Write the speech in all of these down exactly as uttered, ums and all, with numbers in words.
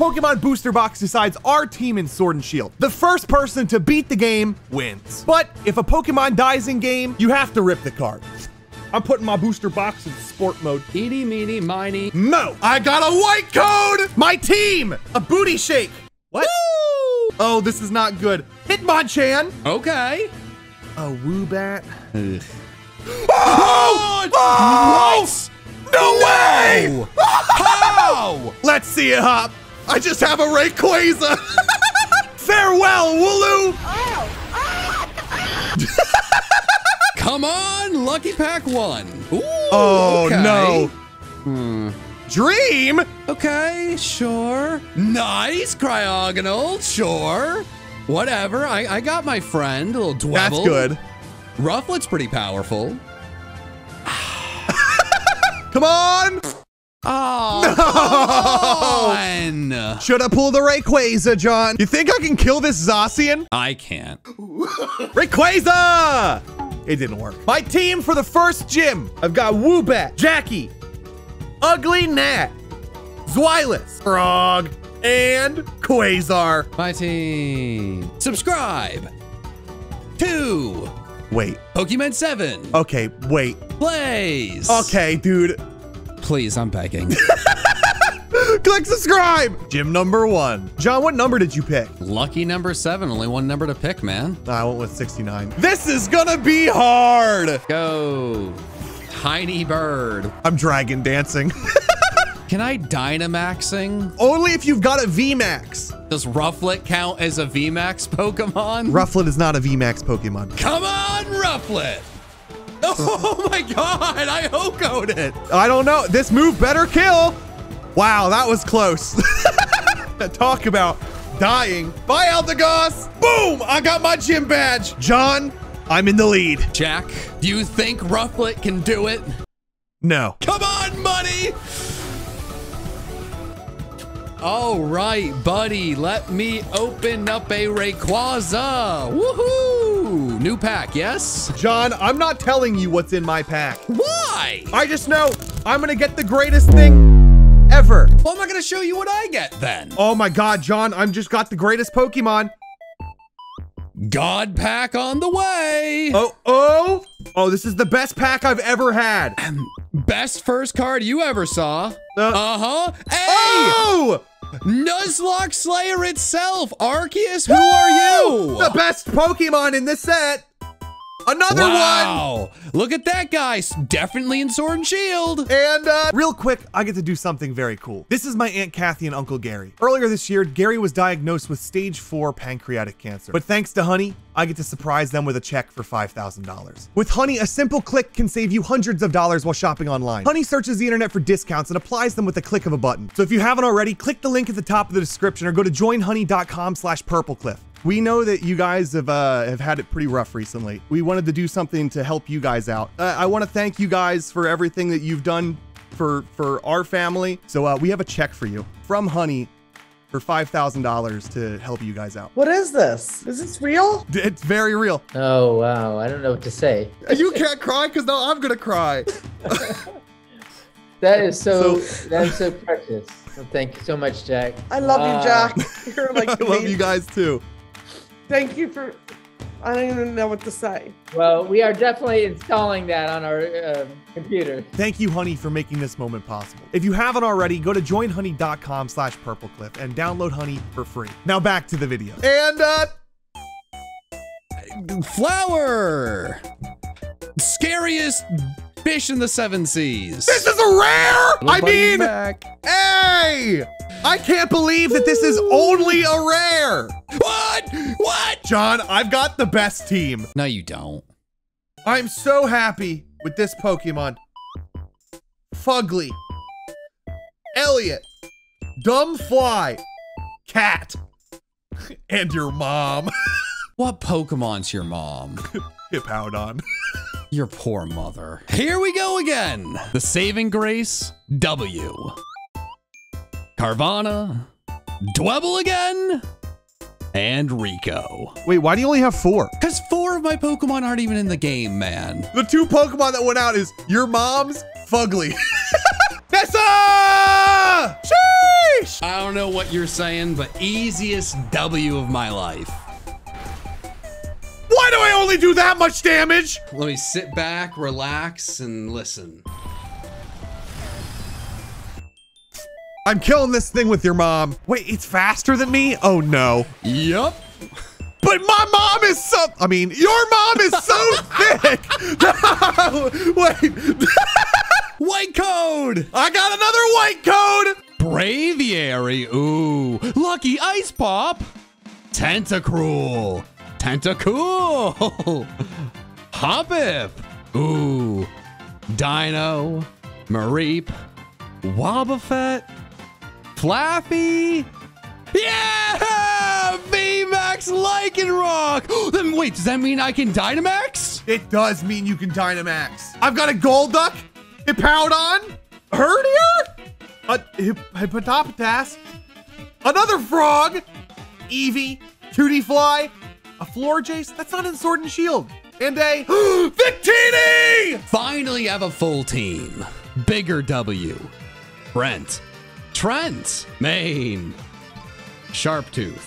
Pokemon Booster Box decides our team in Sword and Shield. The first person to beat the game wins. But if a Pokemon dies in game, you have to rip the card. I'm putting my booster box in sport mode. Eeny, meeny, miny. No, I got a white code. My team, a booty shake. What? Woo! Oh, this is not good. Hitmonchan. Okay. A Woobat. Ugh. Oh! Oh! Oh! What? No, no way! How? Let's see it, Hop. I just have a Rayquaza. Farewell, Wooloo. Oh. Come on, Lucky Pack one. Ooh, oh, okay. No. Hmm. Dream? Okay, sure. Nice, Cryogonal, sure. Whatever, I, I got my friend, a little Dwebble. That's good. Rufflet's pretty powerful. Come on. Oh, no. Come on. Should I pull the Rayquaza, John? You think I can kill this Zacian? I can't. Rayquaza! It didn't work. My team for the first gym. I've got Woobat, Jackie, Ugly Gnat, Zweilous, Frog, and Quasar. My team. Subscribe. Two. Wait. Pokemon seven. Okay, wait. Blaze. Okay, dude. Please, I'm begging. Click subscribe. Gym number one. John, what number did you pick? Lucky number seven. Only one number to pick, man. I went with sixty-nine. This is gonna be hard. Go, tiny bird. I'm dragon dancing. Can I Dynamaxing? Only if you've got a V max. Does Rufflet count as a V max Pokemon? Rufflet is not a V max Pokemon. Come on, Rufflet. Oh my God, I hokoed it. I don't know. This move better kill. Wow, that was close. Talk about dying. Bye, Aldegoss. Boom, I got my gym badge. John, I'm in the lead. Jack, do you think Rufflet can do it? No. Come on, money. All right, buddy. Let me open up a Rayquaza. Woohoo! New pack, yes? John, I'm not telling you what's in my pack. Why? I just know I'm gonna get the greatest thing ever. Well, I'm not gonna show you what I get then. Oh my God, John, I'm just got the greatest Pokemon. God pack on the way. Oh, oh, oh, this is the best pack I've ever had. Um, best first card you ever saw. Uh, uh-huh. Hey! Oh! Nuzlocke Slayer itself, Arceus, who Woo! Are you? The best Pokemon in this set. Another wow. one! Look at that guy, definitely in Sword and Shield. And uh, real quick, I get to do something very cool. This is my Aunt Kathy and Uncle Gary. Earlier this year, Gary was diagnosed with stage four pancreatic cancer. But thanks to Honey, I get to surprise them with a check for five thousand dollars. With Honey, a simple click can save you hundreds of dollars while shopping online. Honey searches the internet for discounts and applies them with a click of a button. So if you haven't already, click the link at the top of the description or go to join honey dot com slash purple cliff. We know that you guys have uh, have had it pretty rough recently. We wanted to do something to help you guys out. Uh, I want to thank you guys for everything that you've done for, for our family. So uh, we have a check for you from Honey for five thousand dollars to help you guys out. What is this? Is this real? It's very real. Oh, wow. I don't know what to say. You can't cry because now I'm going to cry. That is so, so that is so precious. So thank you so much, Jack. I love uh, you, Jack. You're like I love you guys, too. Thank you for, I don't even know what to say. Well, we are definitely installing that on our uh, computer. Thank you, Honey, for making this moment possible. If you haven't already, go to join honey dot com slash purple cliff and download Honey for free. Now back to the video. And, uh, flower. Scariest fish in the seven seas. This is a rare. Little I mean, back. Hey, I can't believe that this is only a rare. What? What? John, I've got the best team. No, you don't. I'm so happy with this Pokemon. Fugly, Elliot, Dumb Fly, Cat, and your mom. What Pokemon's your mom? Hippowdon. Your poor mother. Here we go again. The saving grace, W. Carvanha, Dwebble again, and Rico. Wait, why do you only have four? Because four of my Pokemon aren't even in the game, man. The two Pokemon that went out is your mom's Fugly. Nessa! She! finish. I don't know what you're saying, but easiest W of my life. Why do I only do that much damage? Let me sit back, relax, and listen. I'm killing this thing with your mom. Wait, it's faster than me? Oh no. Yup. But my mom is so, I mean, your mom is so thick. Wait. White code. I got another white code. Braviary. Ooh. Lucky Ice Pop. Tentacruel. Tentacool. Hoppip. Ooh. Dino. Mareep. Wobbuffet. Flaffy. Yeah! V max Lycanroc! Then wait, does that mean I can Dynamax? It does mean you can Dynamax. I've got a Golduck, Hippowdon, Herdier, a Hippopotas, another frog, Eevee, two D Fly, a Florjace. That's not in Sword and Shield. And a Victini! Finally have a full team. Bigger W. Brent. Trent. Maine. Sharptooth.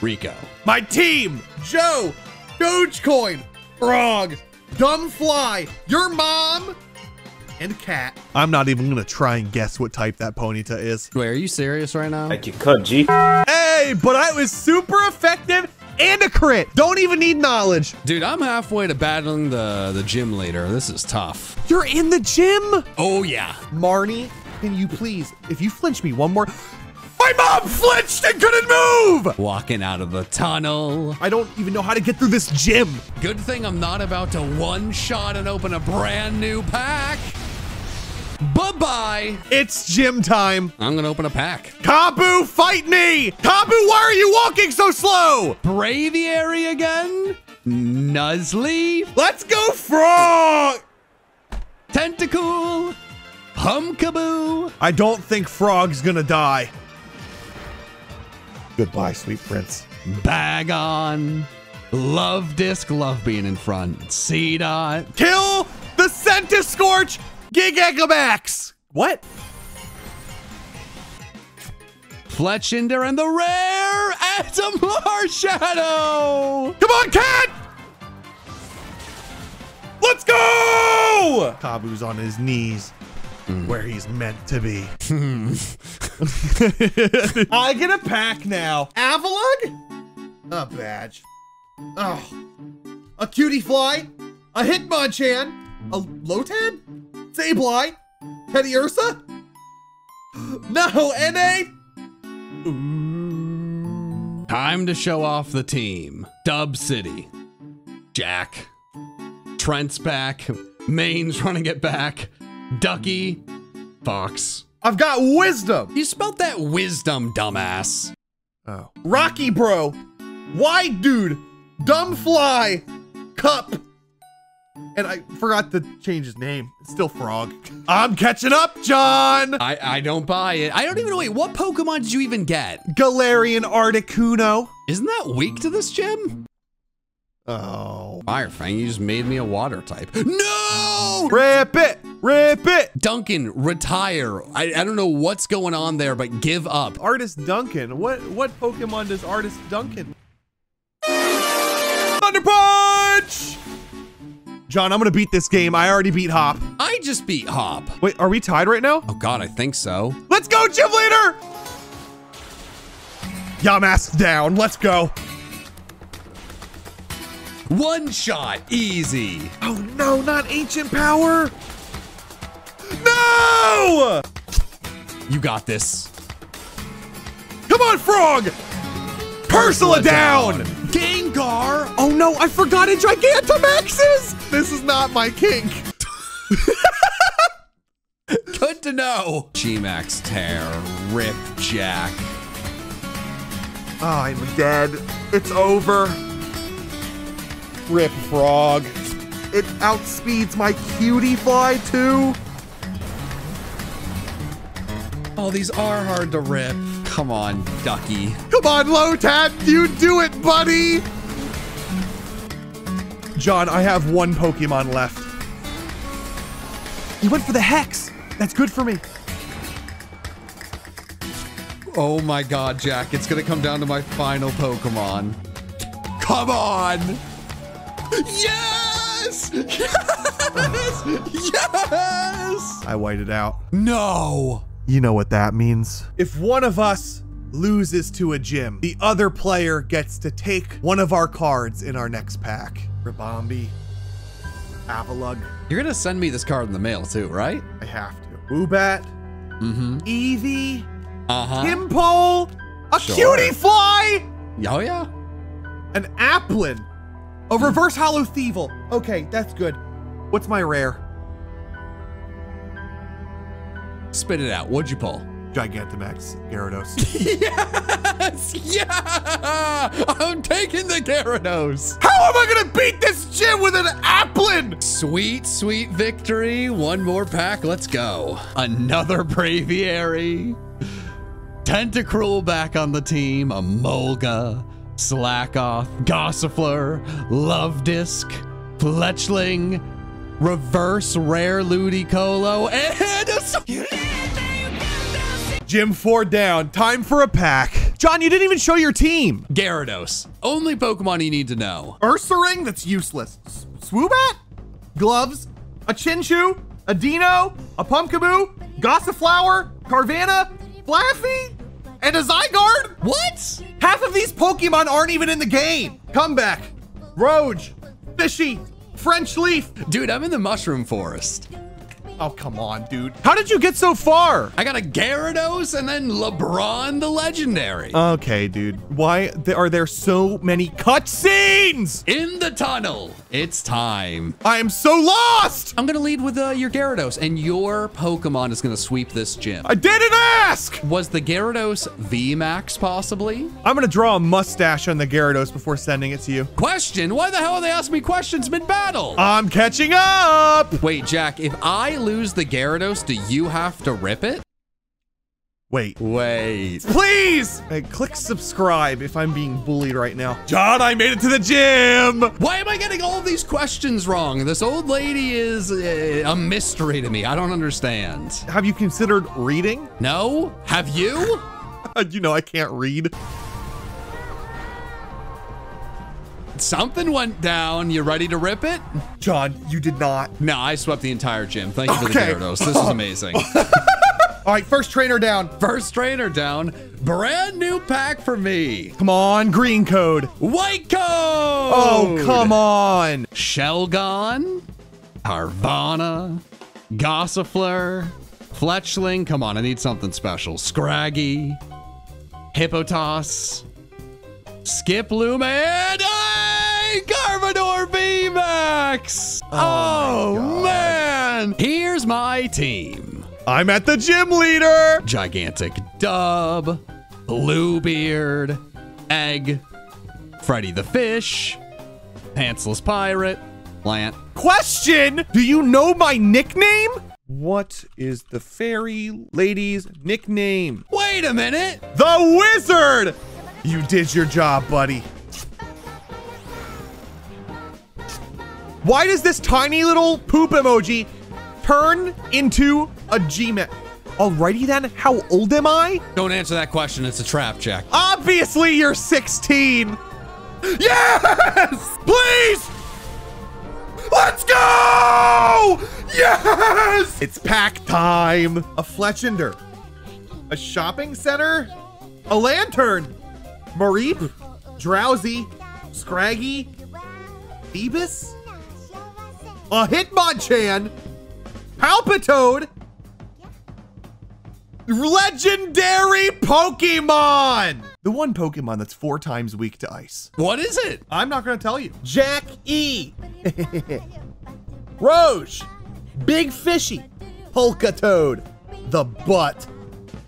Rico. My team! Joe! Dogecoin! Frog! Dumb Fly! Your mom! And Cat. I'm not even gonna try and guess what type that Ponyta is. Wait, are you serious right now? I can cut G. Hey, but I was super effective and a crit. Don't even need knowledge. Dude, I'm halfway to battling the, the gym leader. This is tough. You're in the gym? Oh yeah. Marnie, can you please, if you flinch me one more. My mom flinched and couldn't move! Walking out of the tunnel. I don't even know how to get through this gym. Good thing I'm not about to one-shot and open a brand new pack. Bye-bye. It's gym time. I'm gonna open a pack. Kabu, fight me! Kabu, why are you walking so slow? Braviary again? Nuzzly? Let's go frog! Tentacool. Pumpkaboo. I don't think Frog's gonna die. Goodbye, sweet prince. Bag on. Love disc. Love being in front. C dot. Kill the Scentiscorch Gigantamax. What? Fletchinder and the rare Atomar Shadow. Come on, Cat. Let's go. Kabu's on his knees. Where he's meant to be. I get a pack now. Avalon? A badge. Oh. A cutie fly. A Hitmonchan. A Lotad? Sableye. Teddy Ursa? No, and a... Ooh. Time to show off the team. Dub City. Jack. Trent's back. Maine's trying to get back. Ducky. Fox. I've got wisdom. You spelt that wisdom, dumbass. Oh. Rocky Bro. Wide Dude. Dumb Fly. Cup. And I forgot to change his name. It's still Frog. I'm catching up, John. I, I don't buy it. I don't even know. Wait, what Pokemon did you even get? Galarian Articuno. Isn't that weak to this gym? Oh. Firefang, you just made me a water type. No! Rip it! Rip it! Duncan, retire. I, I don't know what's going on there, but give up. Artist Duncan. What what Pokemon does Artist Duncan? Thunder Punch! John, I'm gonna beat this game. I already beat Hop. I just beat Hop. Wait, are we tied right now? Oh god, I think so. Let's go, gym leader! Yamask down, let's go. One shot, easy. Oh no, not ancient power. No! You got this. Come on, Frog! Ursula down. down! Gengar! Oh no, I forgot a Gigantamaxes! This is not my kink. Good to know. G max Tear, Rip Jack. Oh, I'm dead. It's over. Rip Frog. It outspeeds my cutie fly too. Oh, these are hard to rip. Come on, Ducky. Come on, Lotad, you do it, buddy. John, I have one Pokemon left. He went for the Hex. That's good for me. Oh my god, Jack. It's gonna come down to my final Pokemon. Come on! Yes! Yes! Yes! I waited out. No! You know what that means. If one of us loses to a gym, the other player gets to take one of our cards in our next pack. Rabambi, Avalug. You're gonna send me this card in the mail too, right? I have to. Woobat, mm-hmm. Eevee, uh-huh. Timpole, a sure. Cutie Fly! Oh yeah. An Applin, a Reverse Hollow Thievul. Okay, that's good. What's my rare? Spit it out, what'd you pull? Gigantamax, Gyarados. Yes! Yeah! I'm taking the Gyarados! How am I gonna beat this gym with an Applin? Sweet, sweet victory. One more pack, let's go. Another Braviary. Tentacruel back on the team. A Molga, Slackoth, Gossifleur, Love Disc, Fletchling, Reverse Rare Ludicolo, and a... Gym four down, time for a pack. John, you didn't even show your team. Gyarados, only Pokemon you need to know. Ursaring, that's useless. S Swoobat, Gloves, a Chinchu, a Dino, a Pumpkaboo, Gossiflower, Carvanha, Flaffy, and a Zygarde. What? Half of these Pokemon aren't even in the game. Comeback, Roge, Fishy, French Leaf. Dude, I'm in the Mushroom Forest. Oh, come on, dude. How did you get so far? I got a Gyarados and then LeBron the Legendary. Okay, dude. Why are there so many cutscenes? In the tunnel. It's time. I am so lost. I'm going to lead with uh, your Gyarados, and your Pokemon is going to sweep this gym. I didn't ask. Was the Gyarados V max possibly? I'm going to draw a mustache on the Gyarados before sending it to you. Question? Why the hell are they asking me questions mid-battle? I'm catching up. Wait, Jack, if I leave lose the Gyarados, do you have to rip it? Wait. Wait. Please! Hey, click subscribe if I'm being bullied right now. John, I made it to the gym! Why am I getting all these questions wrong? This old lady is uh, a mystery to me. I don't understand. Have you considered reading? No. Have you? You know I can't read. Something went down. You ready to rip it? John, you did not. No, I swept the entire gym. Thank you for okay. the Gyarados. This is amazing. All right, first trainer down. First trainer down. Brand new pack for me. Come on, green code. White code. Oh, come on. Shelgon, Carvanha, Gossifleur, Fletchling. Come on, I need something special. Scraggy, Hippopotas, Skiploom, and hey, Garmador V max! Oh, oh man! Here's my team. I'm at the gym leader. Gigantic Dub, Bluebeard, Egg, Freddy the Fish, Pantsless Pirate, Plant. Question, do you know my nickname? What is the fairy lady's nickname? Wait a minute. The Wizard! You did your job, buddy. Why does this tiny little poop emoji turn into a Gmail? Alrighty then, how old am I? Don't answer that question, it's a trap, Jack. Obviously you're sixteen. Yes! Please! Let's go! Yes! It's pack time. A Fletchinder, a shopping center, a lantern. Mareep, Drowsy, Scraggy, Phoebus, a Hitmonchan, Palpitoad, legendary Pokemon! The one Pokemon that's four times weak to ice. What is it? I'm not gonna tell you. Jack E, Roge, Big Fishy, Polkatoad, the Butt,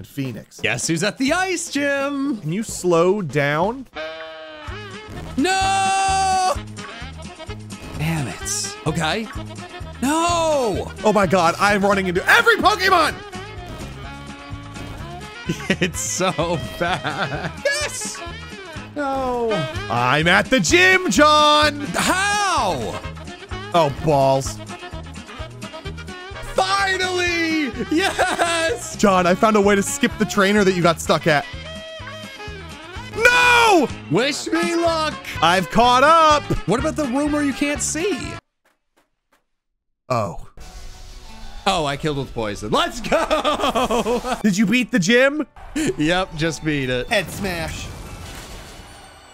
Phoenix. Guess who's at the ice gym? Can you slow down? No! Damn it. Okay. No! Oh my god, I'm running into every Pokemon! It's so bad. Yes! No. I'm at the gym, John! How? Oh, balls. Finally! Yes! John, I found a way to skip the trainer that you got stuck at. No! Wish me luck! I've caught up! What about the room where you can't see? Oh. Oh, I killed with poison. Let's go! Did you beat the gym? Yep, just beat it. Head smash.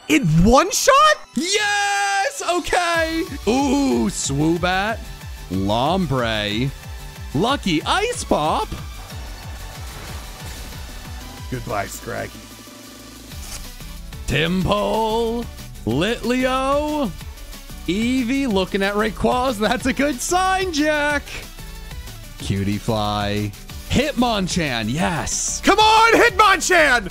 In one shot? Yes! Okay! Ooh, Swoobat. Lombre. Lucky Ice Pop. Goodbye, Scraggy. Timpool. Litleo. Eevee looking at Rayquaza. That's a good sign, Jack. Cutie Fly. Hitmonchan, yes. Come on, Hitmonchan!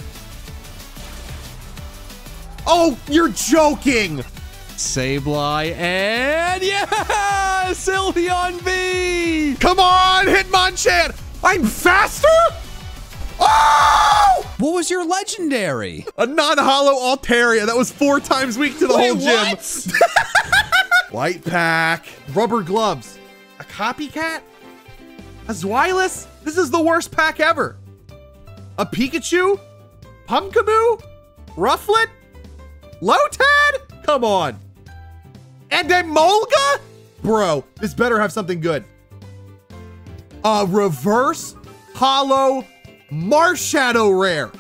Oh, you're joking! Sableye and yeah! Sylveon V! Come on, Hitmonchan! I'm faster? Oh! What was your legendary? A non-hollow Altaria that was four times weak to the Wait, whole gym. What? Light pack. Rubber gloves. A copycat? A Zweilous? This is the worst pack ever. A Pikachu? Pumpkaboo? Rufflet? Lotad? Come on. And a Molga? Bro, this better have something good. A reverse hollow Marshadow rare.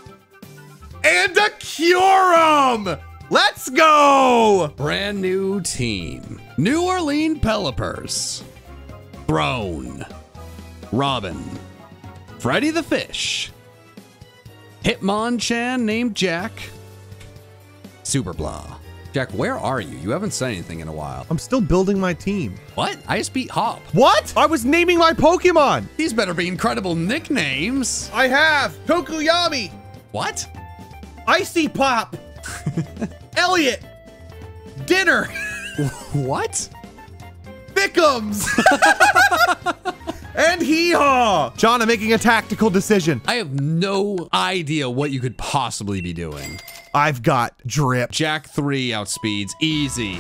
And a Kyurem! Let's go! Brand new team. New Orleans Pelipper's. Throne. Robin. Freddy the Fish. Hitmonchan named Jack. Super Blah. Jack, where are you? You haven't said anything in a while. I'm still building my team. What? I just beat Hop. What? I was naming my Pokemon. These better be incredible nicknames. I have Tokuyami. What? Icy Pop. Elliot. Dinner. What? Thickums. And hee-haw! John, I'm making a tactical decision. I have no idea what you could possibly be doing. I've got drip. Jack three outspeeds, easy.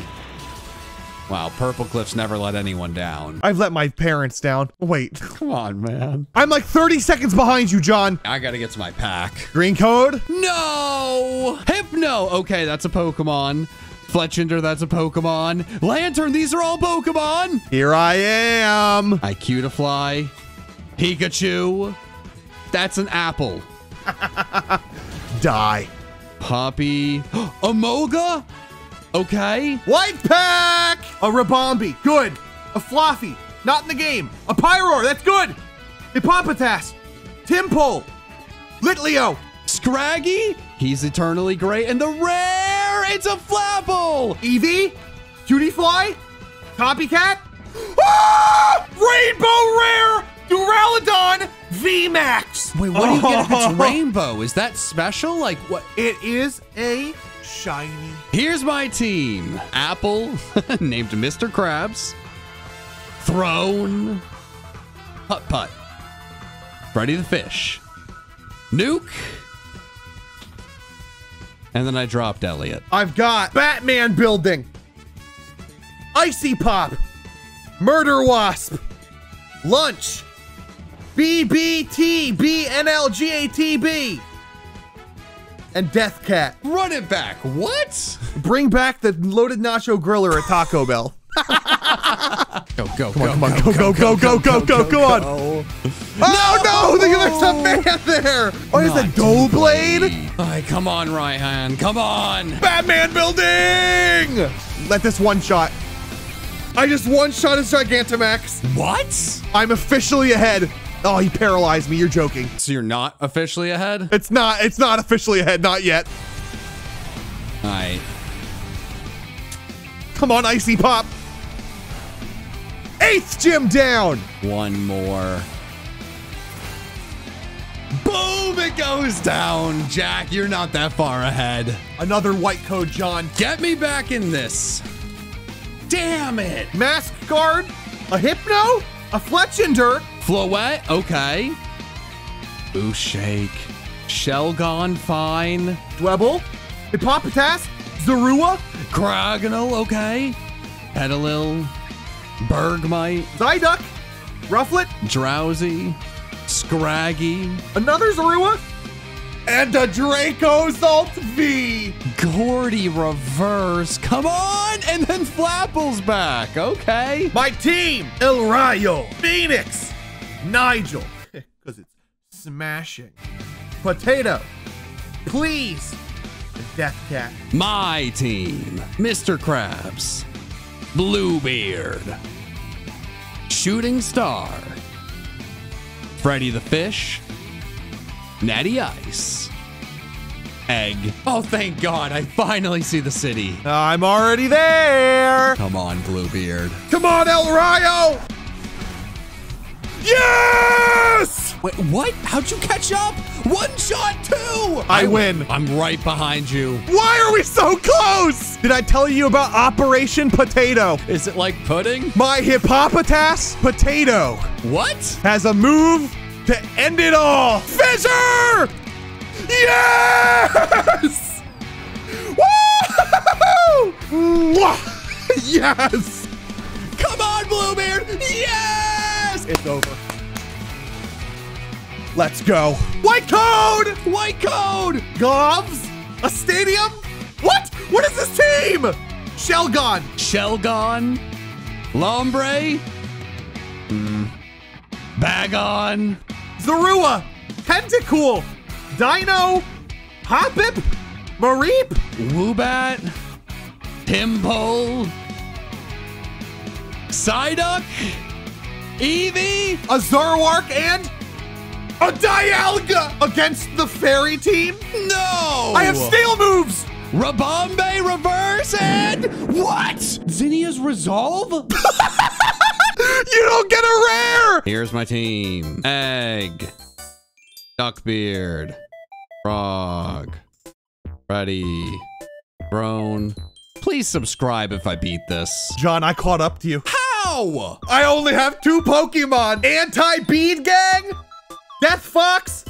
Wow, purplecliff's never let anyone down. I've let my parents down. Wait. Come on, man. I'm like thirty seconds behind you, John. I gotta get to my pack. Green code? No! Hypno! Okay, that's a Pokemon. Fletchinder, that's a Pokemon. Lantern, these are all Pokemon. Here I am. I Cutifly. Pikachu. That's an apple. Die. Poppy. Amoga. Okay. White pack. A Rabombi. Good. A Flaffy. Not in the game. A Pyroar. That's good. Hippopotas. Timpool. Litleo. Scraggy. He's eternally great. And the red. It's a Flapple! Eevee? Cutie Fly? Copycat? Ah! Rainbow Rare! Duraludon V max! Wait, what oh. do you get if it's rainbow? Is that special? Like, what? It is a shiny. Here's my team. Apple, named Mister Krabs. Throne. Putt-Putt. Freddy the Fish. Nuke. And then I dropped Elliot. I've got Batman building, Icy Pop, Murder Wasp, Lunch, B B T, B N L G A T B, and Death Cat. Run it back, what? Bring back the loaded nacho griller at Taco Bell. Go, go, go, come on, go, go, go, go, go, go, go on. Oh no, there's a man there. Oh, is that Doughblade? All right, come on, Raihan, come on. Batman building! Let this one shot. I just one shot his Gigantamax. What? I'm officially ahead. Oh, he paralyzed me, you're joking. So you're not officially ahead? It's not, it's not officially ahead, not yet. All right. Come on, Icy Pop. Eighth gym down. One more. Boom, it goes down. Jack, you're not that far ahead. Another white code, John. Get me back in this. Damn it. Mask Guard, a Hypno, a Fletchinder. Floette, okay. Boo Shake, Shelgon, fine. Dwebble, Hippopotas, Zorua. Grognal, okay. Petalil. Bergmite. Psyduck. Rufflet. Drowsy. Scraggy. Another Zorua. And a Dracozolt V. Golduck. Horty reverse. Come on! And then Flapple's back. Okay. My team, El Rayo, Phoenix, Nigel, because it's smashing, Potato, Please, the Death Cat. My team, Mister Krabs, Bluebeard, Shooting Star, Freddy the Fish, Natty Ice, Egg. Oh, thank God, I finally see the city. I'm already there. Come on, Bluebeard. Come on, El Rayo. Yes! Wait, what? How'd you catch up? One shot, two! I, I win. I'm right behind you. Why are we so close? Did I tell you about Operation Potato? Is it like pudding? My Hippopotas Potato. What? Has a move to end it all. Fissure! Yes! Woo! Yes! Come on, Bluebeard! Yes! It's over. Let's go. White code! White code! Gloves? A stadium? What? What is this team? Shelgon. Shelgon. Lombre. Mm. Bagon. Zorua. Tentacool. Dino, Hoppip, Mareep, Woobat, Timpole, Psyduck, Eevee, a Zoroark, and a Dialga against the fairy team? No! I have steel moves! Rabombe reverse and what? Zinnia's Resolve? You don't get a rare! Here's my team. Egg, Duckbeard, Frog, Freddy, Throne. Please subscribe if I beat this. John, I caught up to you. How? I only have two Pokemon. Anti-Bead Gang, Death Fox,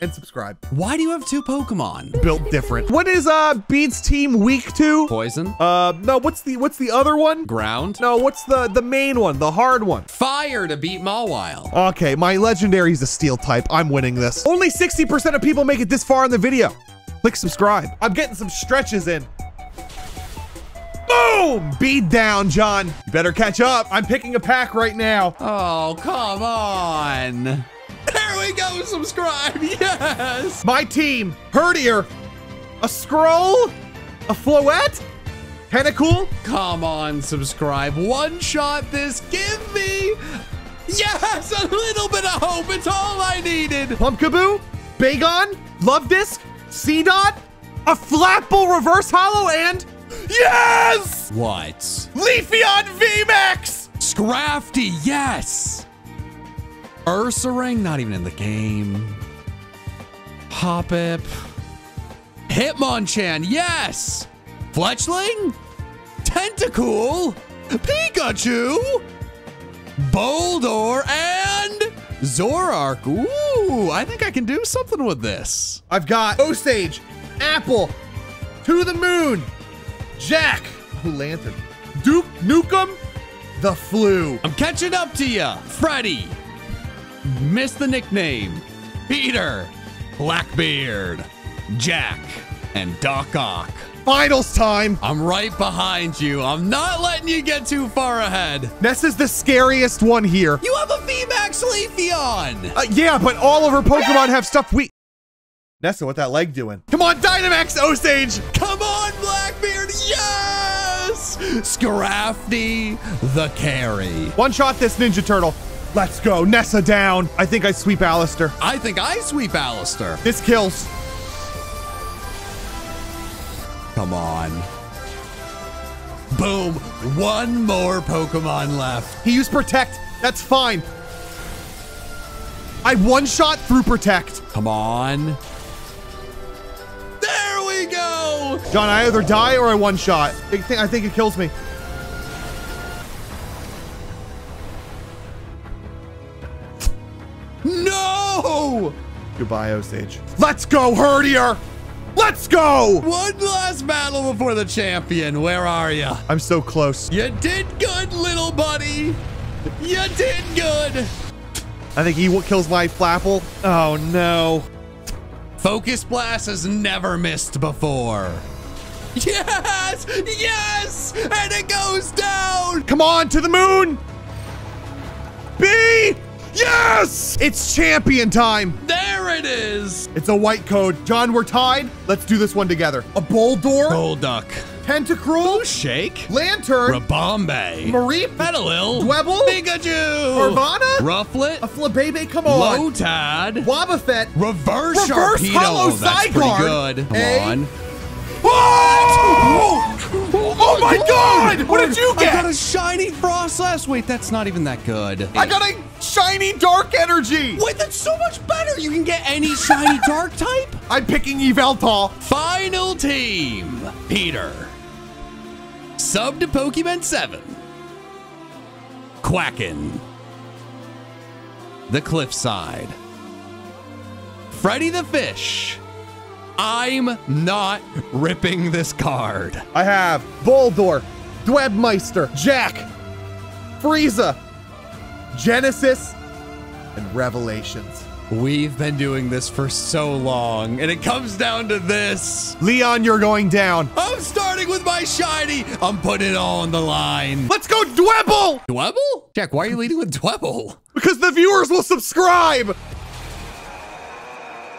and subscribe. Why do you have two Pokemon? Built different. What is uh Bead's team weak to? Poison. Uh no, what's the what's the other one? Ground. No, what's the the main one? The hard one. Fire to beat Mawile. Okay, my legendary's a steel type. I'm winning this. Only sixty percent of people make it this far in the video. Click subscribe. I'm getting some stretches in. Boom! Bead down, John. You better catch up. I'm picking a pack right now. Oh, come on. There we go, subscribe, yes! My team, Herdier, a Scroll, a Floette, Tentacool. Come on, subscribe, one shot this, give me, yes, a little bit of hope, it's all I needed. Pumpkaboo, Bagon, Love Disc, Seedot, a Flapple Reverse Hollow, and yes! What? Leafeon V MAX! Scrafty, yes! Ursaring, not even in the game. Hoppip. Hitmonchan, yes! Fletchling? Tentacool? Pikachu? Boldor and Zorark. Ooh, I think I can do something with this. I've got Osage, Apple, To the Moon, Jack, oh, Lantern, Duke Nukem, The Flu. I'm catching up to ya, Freddy. Miss the nickname, Peter, Blackbeard, Jack, and Doc Ock. Finals time. I'm right behind you. I'm not letting you get too far ahead. Nessa's the scariest one here. You have a V MAX Leafeon. Uh, yeah, but all of her Pokemon have stuff we... Nessa, what that leg doing? Come on, Dynamax Osage. Come on, Blackbeard. Yes! Scrafty the carry. One shot this Ninja Turtle. Let's go, Nessa down. I think I sweep Alistair. I think I sweep Alistair. This kills. Come on. Boom, one more Pokemon left. He used Protect, that's fine. I one-shot through Protect. Come on. There we go. John, I either die or I one-shot. I think it kills me. No! Goodbye, Osage. Let's go, Herdier! Let's go! One last battle before the champion. Where are you? I'm so close. You did good, little buddy. You did good. I think he kills my Flapple. Oh, no. Focus Blast has never missed before. Yes! Yes! And it goes down! Come on, to the moon! B! Yes! It's champion time! There it is! It's a white code. John, we're tied. Let's do this one together. A Boldor. Golduck. Tentacruel. Shake. Lantern. Rabombe. Mareep. Petalil. Dwebble. Pikachu. Carvanha. Rufflet. A Flabébé. Come on. Lotad. Wobbuffet. Reverse Reverse Sharpedo. Hollow Zygarde. Oh, pretty good. Come a on. Oh! Oh, oh, oh my god! god! What did you get? I got a shiny Frostlass. Wait, that's not even that good. I got a shiny Dark Energy. Wait, that's so much better. You can get any shiny Dark type. I'm picking Yveltal. Final team. Peter. Sub to Pokemon seven. Quacken. The Cliffside. Freddy the Fish. I'm not ripping this card. I have Voldor, Dwebmeister, Jack, Frieza, Genesis, and Revelations. We've been doing this for so long, and it comes down to this. Leon, you're going down. I'm starting with my shiny. I'm putting it all on the line. Let's go Dwebble. Dwebble? Jack, why are you leading with Dwebble? Because the viewers will subscribe.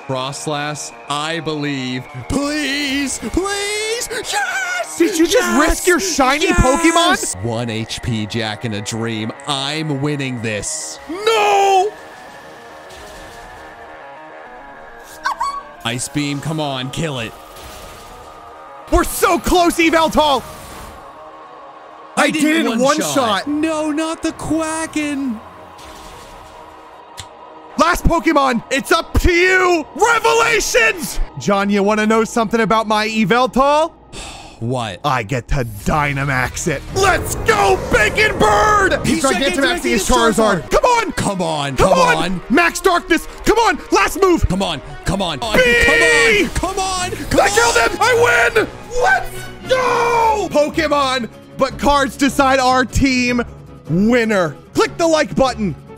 Frostlass, I believe. Please, please, yes! Did you just yes! risk your shiny yes! Pokemon? One H P Jack in a dream. I'm winning this. No! Ice Beam, come on, kill it. We're so close, Yveltal! I, I did one, one shot. shot. No, not the Quacken. Last Pokemon, it's up to you! Revelations! John, you wanna know something about my Yveltal? What? I get to Dynamax it. Let's go, Bacon Bird! He's Gigantamaxing his Charizard. Come on! Come on, come, come on. on! Max Darkness, come on! Last move! Come on, come on. B! Come on, come on! Come I on. killed him! I win! Let's go! Pokemon, but cards decide our team winner. Click the like button.